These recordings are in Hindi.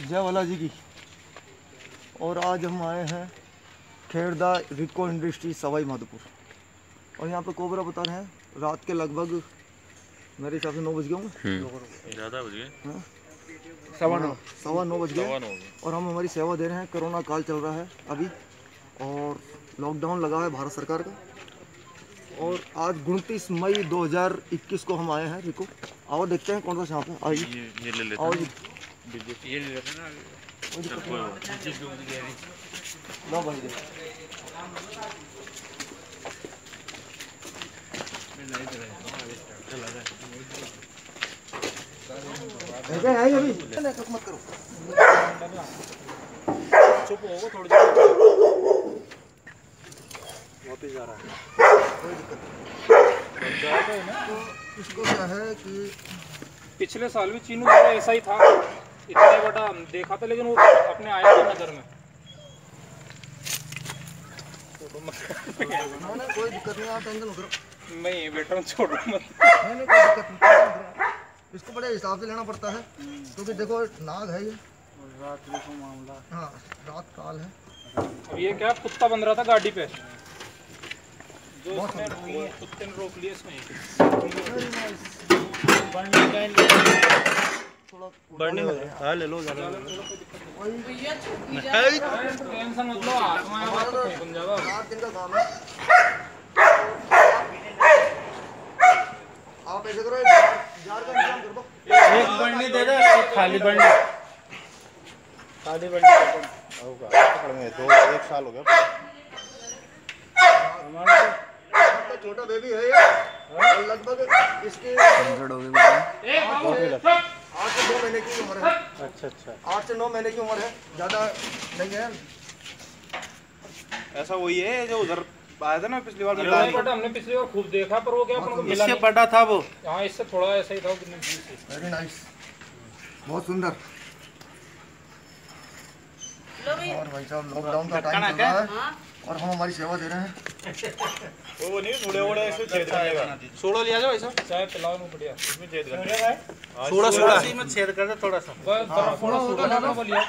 जय वाला जी की। और आज हम आए हैं खेरदा रिकों इंडस्ट्री सवाई माधोपुर, और यहाँ पे कोबरा बता रहे हैं रात के लगभग मेरे हिसाब से 9 बज गए होंगे, ज़्यादा बज गए, सवा नौ बज गए। और हम हमारी सेवा दे रहे हैं। कोरोना काल चल रहा है अभी और लॉकडाउन लगा है भारत सरकार का। और आज 29 मई 2021 को हम आए हैं रिको। आओ देखते हैं कौन सा शॉप है। आइए ये ले लेते हैं। आओ ये ले लेते हैं ना। लो भाई दे है अभी मत करो, चुप होगा थोड़ी देर। वापिस जा रहा है, कोई दिक्कत नहीं है ना। तो इसको क्या है कि पिछले साल भी चीनू मेरा ऐसा ही था, इतना बड़ा देखा था, लेकिन वो अपने आया था नजर में। नहीं कोई दिक्कत नहीं, आप टेंशन मत करो। नहीं बेटा छोड़ो मत, नहीं कोई दिक्कत नहीं। इसको बड़े हिसाब से लेना पड़ता है क्योंकि देखो नाग है ये, रात देखो मामला। हाँ रात काल है। अब ये क्या कुत्ता बन रहा था गाड़ी पे, कुत्ते ने रोक लिया इसमें। ले लो ज़्यादा टेंशन मत लो, आप ऐसे करो एक बर्नी दे दो, खाली बर्नी एक साल हो गया हमारा छोटा बेबी है यार, लगभग इसके 8 से 9 महीने की उम्र है। अच्छा 8 से 9 महीने की उम्र है, ज़्यादा नहीं है। ऐसा वही है जो उधर आया था ना पिछली बार, हमने पिछली बार खूब देखा, पर वो क्या अपन को मिला इससे बड़ा था वो। हाँ इससे थोड़ा ऐसा ही था। वेरी नाइस, बहुत सुंदर। और भाई साहब लॉकडाउन का टाइम चल रहा है और हम हमारी सेवा दे रहे हैं। वो नहीं थोड़े ऐसे छेद करेगा, सोडा लिया जाओ भाई साहब, चाय पिलाओ ना बढ़िया, इसमें छेद कर, सोडा इसी में छेद कर दे थोड़ा सा, थोड़ा सोडा ना बोलिए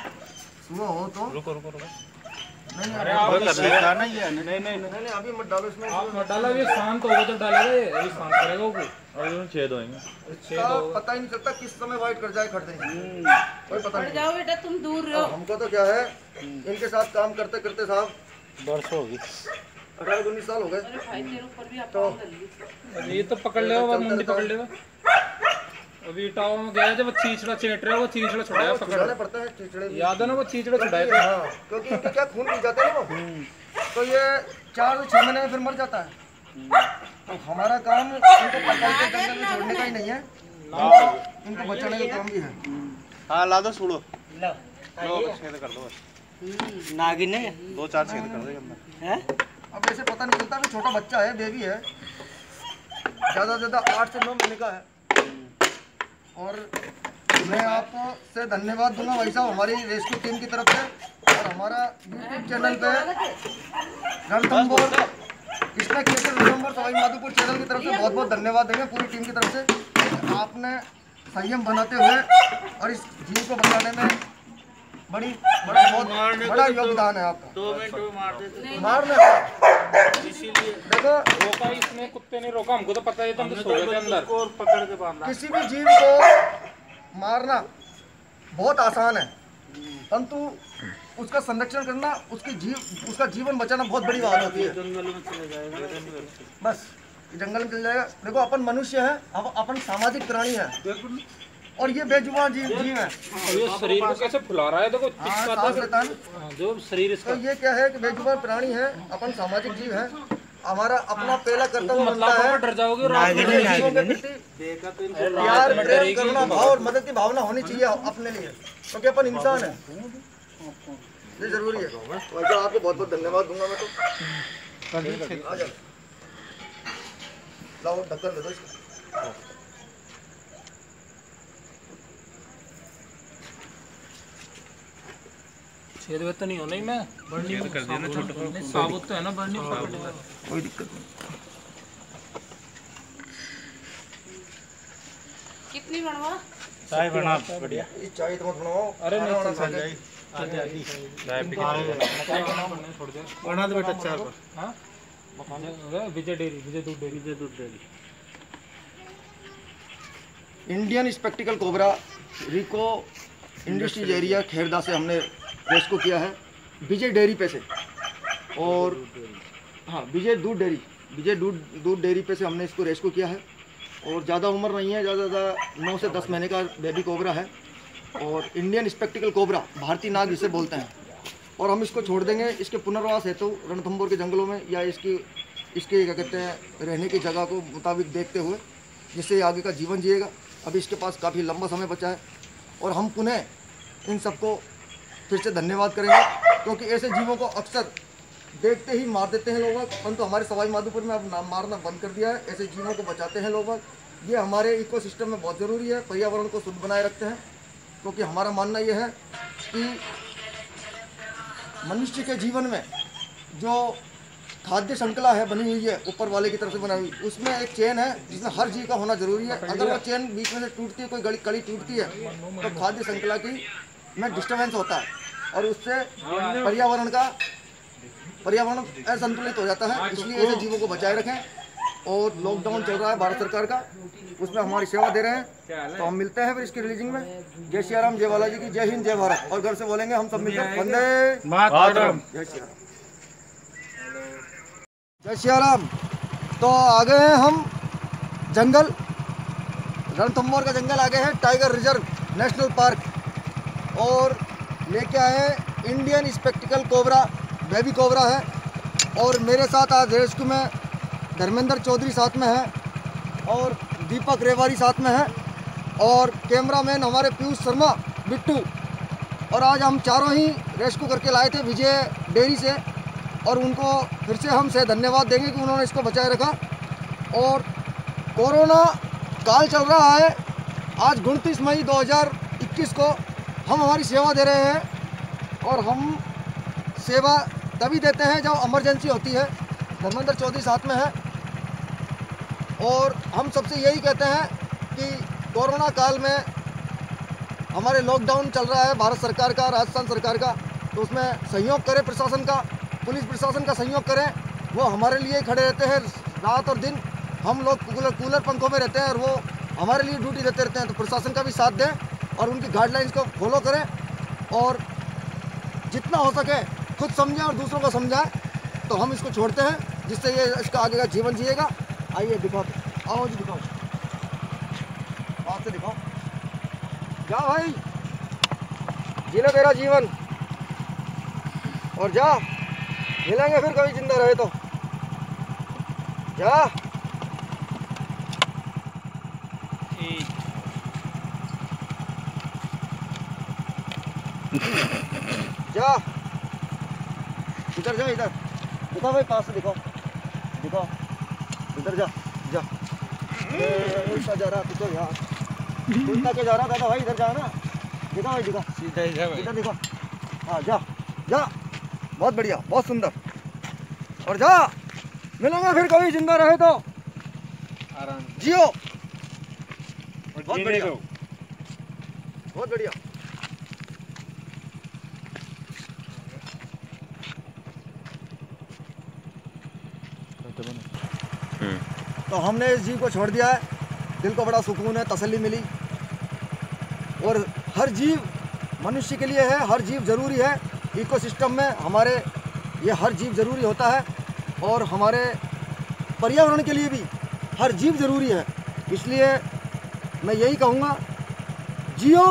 सुनो हो तो। रुको नहीं अरे आप करना नहीं है, नहीं अभी मत डालो इसमें, आप मत डालो, ये शांत होगा तो डालेगा, ये शांत करेगा वो, और ये छेद होएंगे, छेद होगा, पता ही नहीं चलता किस समय वाइट कर जाए, खड़ जाए, कोई पता नहीं। जाओ बेटा तुम दूर रहो, हमको तो क्या है इनके साथ काम करते करते साहब बरसों होगी, 18-19 साल हो गए। तो ये तो पकड़ ले मुंडी पकड़ ले, अभी टावर में गया जब चीचड़ा चेट रहा है, वो चीचड़ा छुड़ाया, पकड़ना पड़ता है चीचड़े, याद है ना वो चीचड़ा छुड़ाया था। हाँ क्योंकि इनके क्या खून पी जाता है वो, तो ये 4 से 6 महीने में फिर मर जाता है। तो हमारा काम इनको पकड़ के जंगल में छोड़ने का ही नहीं है, इनको बचाने का काम भी है। हाँ ला दो छोड़ो, लो छेद कर दो, नागिन है 2-4 छेद कर देगा अंदर है। अब ऐसे पता नहीं चलता कि छोटा बच्चा है, बेबी है, ज़्यादा से ज़्यादा 8 से 9 महीने का है। और मैं आपसे धन्यवाद दूंगा भाई साहब हमारी रेस्क्यू टीम की तरफ से, और हमारा यूट्यूब चैनल पे रणथंभोर इसमें रणथंभोर सवाई माधोपुर चैनल की तरफ से बहुत बहुत धन्यवाद देंगे पूरी टीम की तरफ से। आपने संयम बनाते हुए और इस जीव को बचाने में बड़ा योगदान है आपका। 2 मिनट मार इसीलिए देखो रोका इसने, कुत्ते ने रोका, हमको तो पता है तुम सो गए अंदर, और पकड़ के बांधना। किसी भी जीव को मारना बहुत आसान है, परंतु उसका संरक्षण करना, उसका जीवन बचाना बहुत बड़ी बात होती है। जंगल में चले जाएगा, बस जंगल में चले जाएगा। देखो अपन मनुष्य है, अपन सामाजिक प्राणी है, और ये बेजुबान जीव है। ये शरीर को कैसे फुला रहा है देखो, जो शरीर इसका, तो ये क्या है कि बेजुबान प्राणी है, अपन सामाजिक जीव है, हमारा अपना पहला कर्तव्य बनता है। डर जाओगे प्यार प्रेम करुणा भाव और मदद की भावना होनी चाहिए अपने लिए, क्योंकि अपन इंसान है, ये जरूरी है। वैसे आपको बहुत बहुत धन्यवाद दूंगा मैं तो। लाओ ढक्कन दे दो, छेद तो नहीं होना ही, मैं बर्नी कर देना छोटा, साबुत तो है ना बर्नी, कोई दिक्कत नहीं। कितनी बनवा चाय बना बढ़िया। चाय तो मत बनाओ। अरे नहीं चाय आधी आधी चाय पी के बना दे बेटा चार पर। हाँ विजय डेरी, विजय दूध डेरी, विजय दूध डेरी। इंडियन स्पेक्टिकल कोबरा रिकों इंडस्ट्रीज एरिया खैरदा से हमने रेस्क्यू किया है विजय डेयरी पे से। और हाँ विजय दूध डेयरी पे से हमने इसको रेस्क्यू किया है। और ज़्यादा उम्र नहीं है, ज़्यादा 9 से 10 महीने का बेबी कोबरा है। और इंडियन स्पेक्टिकल कोबरा भारतीय नाग जिसे बोलते हैं। और हम इसको छोड़ देंगे इसके पुनर्वास हेतु तो रणथंभोर के जंगलों में या इसके क्या कहते हैं रहने की जगह को मुताबिक देखते हुए, जिससे आगे का जीवन जिएगा। अभी इसके पास काफ़ी लंबा समय बचा है। और हम पुनः इन सबको फिर से धन्यवाद करेंगे, क्योंकि ऐसे जीवों को अक्सर देखते ही मार देते हैं लोग, परंतु हमारे सवाई माधोपुर में अब मारना बंद कर दिया है। ऐसे जीवों को बचाते हैं लोग। ये हमारे इकोसिस्टम में बहुत ज़रूरी है, पर्यावरण को शुद्ध बनाए रखते हैं। क्योंकि हमारा मानना यह है कि मनुष्य के जीवन में जो खाद्य श्रृंखला है बनी हुई है ऊपर वाले की तरफ से बनाई हुई, उसमें एक चैन है जिसमें हर जीव का होना जरूरी है। अगर वो चैन बीच में से टूटती है, कोई गली कड़ी टूटती है, तो खाद्य श्रृंखला की में डिस्टर्बेंस होता है और उससे पर्यावरण असंतुलित हो जाता है। इसलिए ऐसे जीवों को बचाए रखें। और लॉकडाउन चल रहा है भारत सरकार का, उसमें हमारी सेवा दे रहे हैं। तो हम मिलते हैं फिर इसकी रिलीजिंग में। जय श्री राम, जय बालाजी की जय, हिंद जय भारत। और घर से बोलेंगे हम सब मिलकर वंदे मातरम, जय श्री राम, जय श्री राम। तो आ गए हैं हम जंगल, रणथंभौर का जंगल आ गए हैं टाइगर रिजर्व नेशनल पार्क। और लेके आए हैं Indian spectacled cobra, baby cobra है। और मेरे साथ आज रेस्क्यू में धर्मेंद्र चौधरी साथ में है और दीपक रेवारी साथ में है और कैमरामैन हमारे पीयूष शर्मा बिट्टू। और आज हम चारों ही रेस्क्यू करके लाए थे विजय डेयरी से। और उनको फिर से हम से धन्यवाद देंगे कि उन्होंने इसको बचाए रखा। और कोरोना काल चल रहा है, आज 29 मई 2021 को हम हमारी सेवा दे रहे हैं। और हम सेवा तभी देते हैं जब इमरजेंसी होती है। धर्मेंद्र चौधरी साथ में है। और हम सबसे यही कहते हैं कि कोरोना काल में हमारे लॉकडाउन चल रहा है भारत सरकार का, राजस्थान सरकार का, तो उसमें सहयोग करें प्रशासन का, पुलिस प्रशासन का सहयोग करें। वो हमारे लिए खड़े रहते हैं रात और दिन। हम लोग कूलर पंखों में रहते हैं और वो हमारे लिए ड्यूटी देते रहते हैं। तो प्रशासन का भी साथ दें और उनकी गाइडलाइंस को फॉलो करें। और जितना हो सके खुद समझें और दूसरों को समझाएँ। तो हम इसको छोड़ते हैं, जिससे ये इसका आगे का जीवन जिएगा। आइए दिखाओ, आओ जी दिखाओ, बात से दिखाओ, जा भाई जी लो तेरा जीवन। और जा, मिलेंगे फिर कभी जिंदा रहे तो। जा जा इधर, जा इधर दिखाओ भाई, पास से दिखाओ, दिखाओ इधर, जा जा उल्टा जा रहा, तुझे यहाँ उल्टा के जा रहा दादा भाई, इधर जा ना, दिखा भाई दिखा, सीधा इधर दिखा, हाँ जा जा, बहुत बढ़िया, बहुत सुंदर। और जा, मिलेंगे फिर कभी जिंदा रहे तो। आराम जियो, बहुत बढ़िया, बहुत बढ़िया। तो हमने इस जीव को छोड़ दिया है, दिल को बड़ा सुकून है, तसल्ली मिली। और हर जीव मनुष्य के लिए है, हर जीव ज़रूरी है इकोसिस्टम में हमारे, ये हर जीव ज़रूरी होता है। और हमारे पर्यावरण के लिए भी हर जीव ज़रूरी है। इसलिए मैं यही कहूँगा, जियो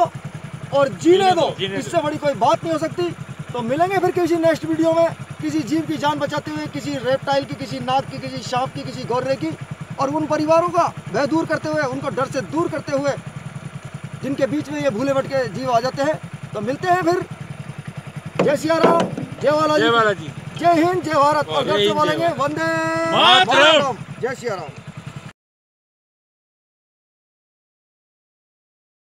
और जीने दो, इससे बड़ी कोई बात नहीं हो सकती। तो मिलेंगे फिर किसी नेक्स्ट वीडियो में, किसी जीव की जान बचाते हुए, किसी रेप्टाइल की, किसी नाग की, किसी सांप की, किसी गौर्रे की। और उन परिवारों का भय दूर करते हुए, उनको डर से दूर करते हुए, जिनके बीच में ये भूले भटके जीव आ जाते हैं। तो मिलते हैं फिर, जय सिया राम, जय बालाजी, जय हिंद जय भारत। और जब से बोलेंगे वंदे मातरम, जय सिया राम।